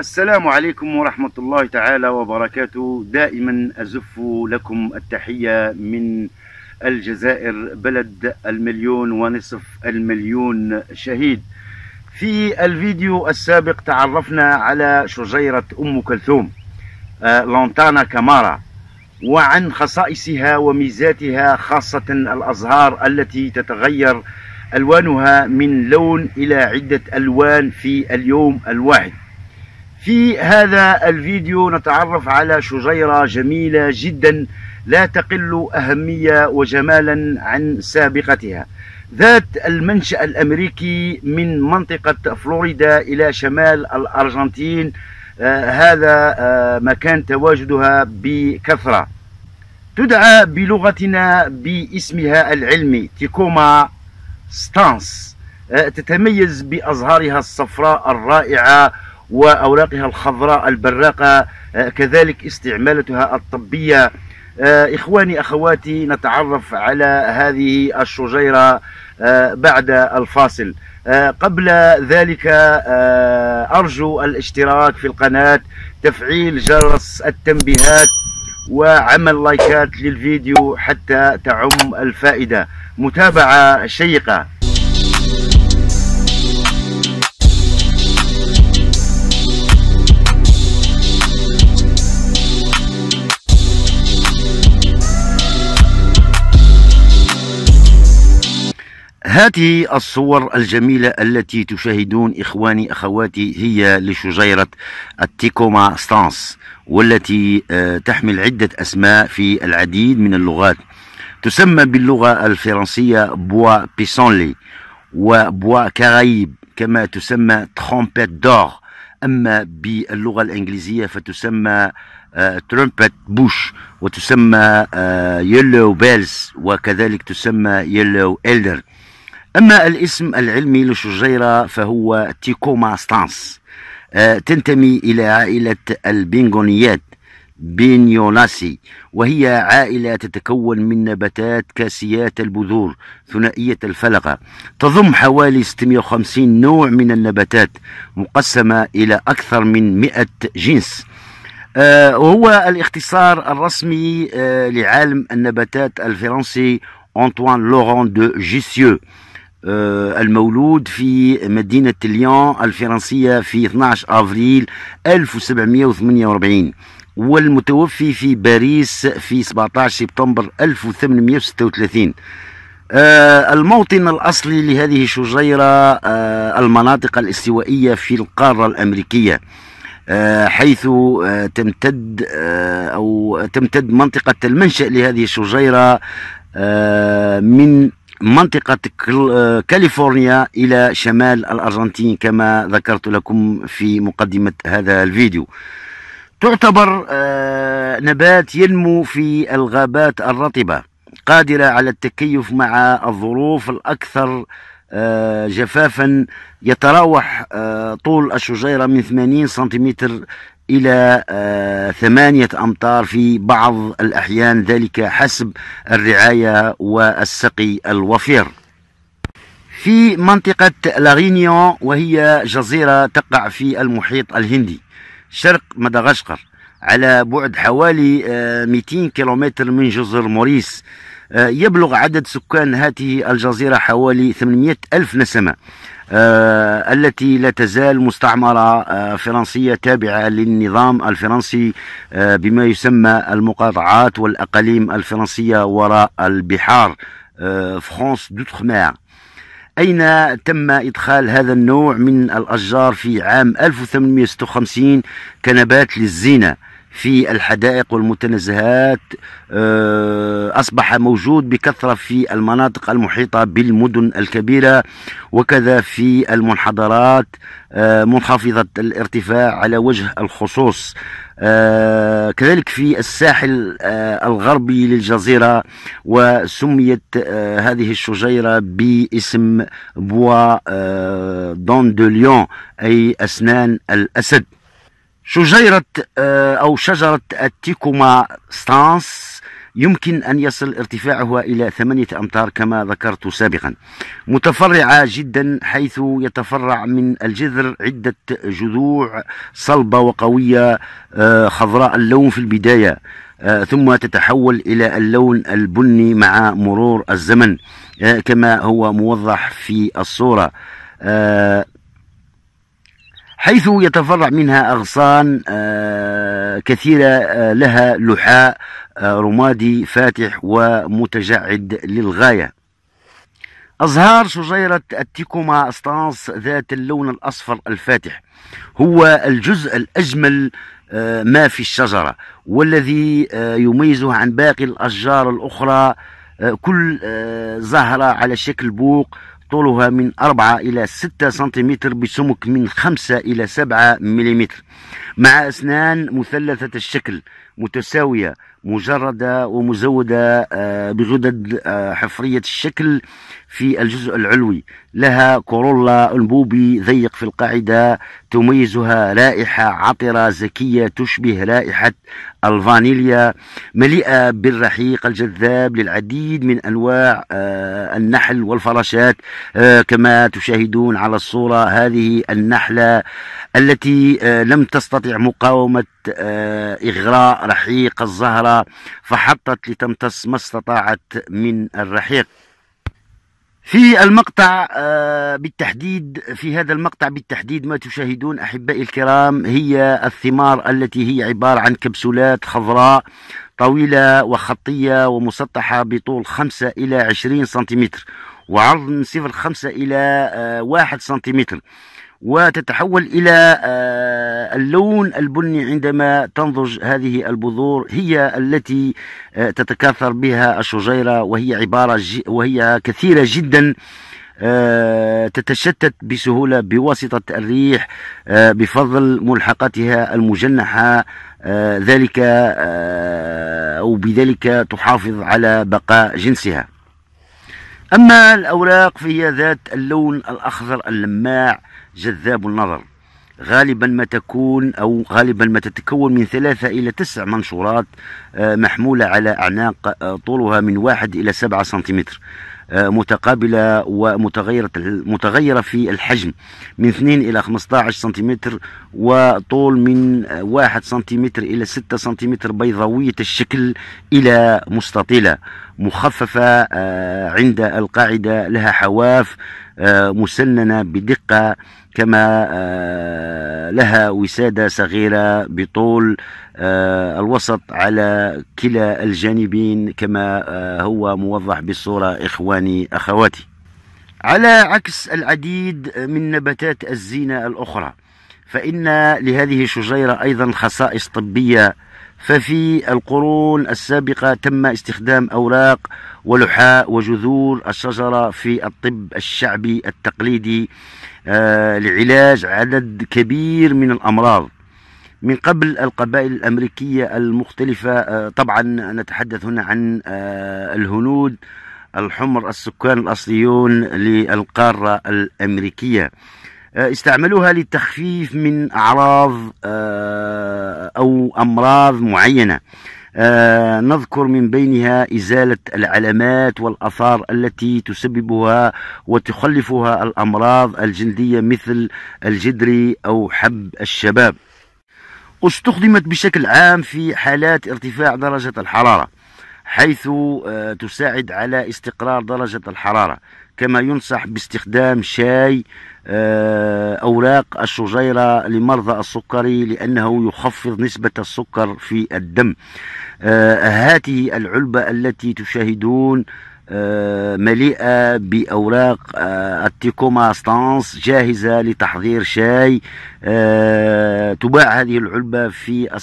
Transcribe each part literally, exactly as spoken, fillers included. السلام عليكم ورحمة الله تعالى وبركاته. دائما أزف لكم التحية من الجزائر بلد المليون ونصف المليون شهيد. في الفيديو السابق تعرفنا على شجيرة أم كلثوم لونتانا كامارا وعن خصائصها وميزاتها، خاصة الأزهار التي تتغير ألوانها من لون إلى عدة ألوان في اليوم الواحد. في هذا الفيديو نتعرف على شجيرة جميلة جدا لا تقل أهمية وجمالا عن سابقتها، ذات المنشأ الأمريكي من منطقة فلوريدا إلى شمال الأرجنتين. آه هذا آه مكان تواجدها بكثرة. تدعى بلغتنا باسمها العلمي تيكوما ستانس. آه تتميز بأزهارها الصفراء الرائعة وأوراقها الخضراء البراقة، آه كذلك استعمالتها الطبية. آه إخواني أخواتي، نتعرف على هذه الشجيرة آه بعد الفاصل. آه قبل ذلك آه أرجو الاشتراك في القناة، تفعيل جرس التنبيهات وعمل لايكات للفيديو حتى تعم الفائدة. متابعة شيقة. هذه الصور الجميلة التي تشاهدون إخواني أخواتي هي لشجيرة التيكوما ستانس، والتي تحمل عدة أسماء في العديد من اللغات. تسمى باللغة الفرنسية بوا بيسونلي وبوا كارايب، كما تسمى ترومبيت دور. أما باللغة الإنجليزية فتسمى ترومبيت بوش، وتسمى يلو بيلز، وكذلك تسمى يلو elder. أما الاسم العلمي للشجيرة فهو تيكوما ستانس. آه تنتمي إلى عائلة البينغونيات بينيوناسي، وهي عائلة تتكون من نباتات كاسيات البذور ثنائية الفلقة، تضم حوالي ستمئة وخمسين نوع من النباتات مقسمة إلى أكثر من مئة جنس. آه وهو الاختصار الرسمي آه لعالم النباتات الفرنسي أنطوان لوران دو جيسيو، المولود في مدينة ليون الفرنسية في اثني عشر أفريل ألف وسبعمئة وثمانية وأربعين، والمتوفي في باريس في سبعة عشر سبتمبر ألف وثمانمئة وستة وثلاثين. الموطن الأصلي لهذه الشجيرة المناطق الاستوائية في القارة الأمريكية، حيث تمتد أو تمتد منطقة المنشأ لهذه الشجيرة من منطقة كاليفورنيا إلى شمال الأرجنتين، كما ذكرت لكم في مقدمة هذا الفيديو. تعتبر نبات ينمو في الغابات الرطبة، قادرة على التكيف مع الظروف الأكثر جفافا. يتراوح طول الشجيرة من ثمانين سنتيمتر إلى ثمانية أمتار في بعض الأحيان، ذلك حسب الرعاية والسقي الوفير. في منطقة ريونيون، وهي جزيرة تقع في المحيط الهندي شرق مدغشقر، على بعد حوالي مئتين كيلومتر من جزر موريس. يبلغ عدد سكان هذه الجزيرة حوالي ثمانمئة ألف نسمة، آه التي لا تزال مستعمرة آه فرنسية تابعة للنظام الفرنسي آه بما يسمى المقاطعات والأقاليم الفرنسية وراء البحار، آه فرانس دوترمير، أين تم إدخال هذا النوع من الأشجار في عام ألف وثمانمئة وستة وخمسين كنبات للزينة في الحدائق والمتنزهات. أصبح موجود بكثرة في المناطق المحيطة بالمدن الكبيرة، وكذا في المنحدرات منخفضة الارتفاع على وجه الخصوص، كذلك في الساحل الغربي للجزيرة. وسميت هذه الشجيرة باسم بوا دون دو ليون، أي أسنان الأسد. شجيرة أو شجرة التيكوما ستانس يمكن أن يصل ارتفاعها إلى ثمانية أمتار كما ذكرت سابقا، متفرعة جدا حيث يتفرع من الجذر عدة جذوع صلبة وقوية خضراء اللون في البداية، ثم تتحول إلى اللون البني مع مرور الزمن كما هو موضح في الصورة، حيث يتفرع منها أغصان كثيرة لها لحاء رمادي فاتح ومتجعد للغاية. أزهار شجيرة التيكوما ستانس ذات اللون الأصفر الفاتح هو الجزء الأجمل ما في الشجرة والذي يميزه عن باقي الأشجار الأخرى. كل زهرة على شكل بوق طولها من أربعة إلى ستة سنتيمتر بسمك من خمسة إلى سبعة مليمتر، مع أسنان مثلثة الشكل متساوية مجردة ومزودة بغدد حفرية الشكل في الجزء العلوي، لها كورولا أنبوبي ضيق في القاعدة تميزها رائحة عطرة زكية تشبه رائحة الفانيليا، مليئة بالرحيق الجذاب للعديد من أنواع النحل والفراشات كما تشاهدون على الصورة. هذه النحلة التي لم تستطع مقاومة إغراء رحيق الزهرة فحطت لتمتص ما استطاعت من الرحيق. في المقطع بالتحديد في هذا المقطع بالتحديد ما تشاهدون أحبائي الكرام هي الثمار التي هي عبارة عن كبسولات خضراء طويلة وخطية ومسطحة بطول خمسة إلى عشرين سنتيمتر وعرض من صفر خمسة إلى واحد سنتيمتر، وتتحول إلى اللون البني عندما تنضج. هذه البذور هي التي تتكاثر بها الشجيرة وهي عبارة وهي كثيرة جدا تتشتت بسهولة بواسطة الريح بفضل ملحقاتها المجنحة، ذلك أو بذلك تحافظ على بقاء جنسها. أما الأوراق فهي ذات اللون الأخضر اللماع جذاب النظر، غالبا ما تكون أو غالبا ما تتكون من ثلاثة إلى تسع منشورات محمولة على أعناق طولها من واحد إلى سبعة سنتيمتر، متقابلة ومتغيرة متغيرة في الحجم من اثنين إلى خمسة عشر سنتيمتر وطول من واحد سنتيمتر إلى ستة سنتيمتر، بيضاوية الشكل إلى مستطيلة مخففة عند القاعدة، لها حواف مسننة بدقة كما لها وسادة صغيرة بطول الوسط على كلا الجانبين كما هو موضح بالصورة إخواني أخواتي. على عكس العديد من نباتات الزينة الأخرى فإن لهذه الشجيرة أيضا خصائص طبية، ففي القرون السابقة تم استخدام أوراق ولحاء وجذور الشجرة في الطب الشعبي التقليدي لعلاج عدد كبير من الأمراض من قبل القبائل الأمريكية المختلفة. طبعا نتحدث هنا عن الهنود الحمر السكان الأصليون للقارة الأمريكية، استعملوها للتخفيف من أعراض أو أمراض معينة، نذكر من بينها إزالة العلامات والآثار التي تسببها وتخلفها الأمراض الجلدية مثل الجدري أو حب الشباب. استخدمت بشكل عام في حالات ارتفاع درجة الحرارة حيث تساعد على استقرار درجة الحرارة، كما ينصح باستخدام شاي أوراق الشجيرة لمرضى السكري لأنه يخفض نسبة السكر في الدم. هذه العلبة التي تشاهدون مليئة بأوراق التيكوما ستانس جاهزة لتحضير شاي، تباع هذه العلبة في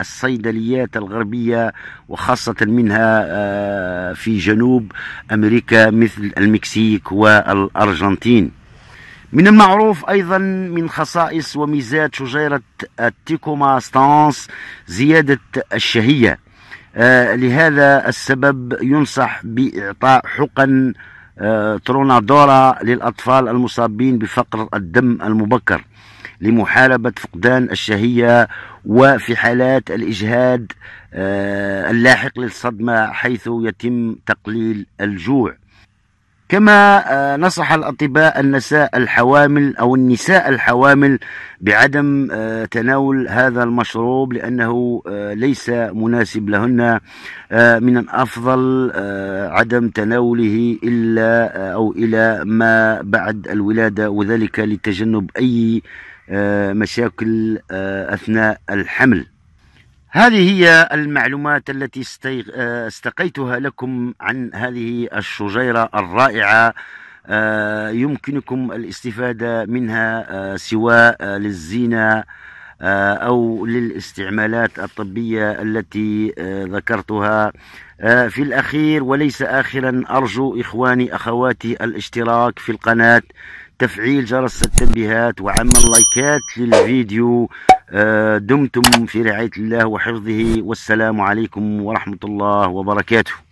الصيدليات الغربية وخاصة منها في جنوب أمريكا مثل المكسيك والأرجنتين. من المعروف أيضا من خصائص وميزات شجيرة التيكوما ستانس زيادة الشهية، آه لهذا السبب ينصح بإعطاء حقن آه ترونادورا للأطفال المصابين بفقر الدم المبكر لمحاربة فقدان الشهية، وفي حالات الإجهاد اللاحق للصدمة حيث يتم تقليل الجوع. كما نصح الأطباء النساء الحوامل أو النساء الحوامل بعدم تناول هذا المشروب لأنه ليس مناسب لهن، من الأفضل عدم تناوله إلا أو إلى ما بعد الولادة، وذلك لتجنب أي مشاكل أثناء الحمل. هذه هي المعلومات التي استقيتها لكم عن هذه الشجيرة الرائعة، يمكنكم الاستفادة منها سواء للزينة أو للاستعمالات الطبية التي ذكرتها في الأخير. وليس آخرا، أرجو إخواني أخواتي الاشتراك في القناة، تفعيل جرس التنبيهات، وعمل لايكات للفيديو. دمتم في رعاية الله وحفظه، والسلام عليكم ورحمة الله وبركاته.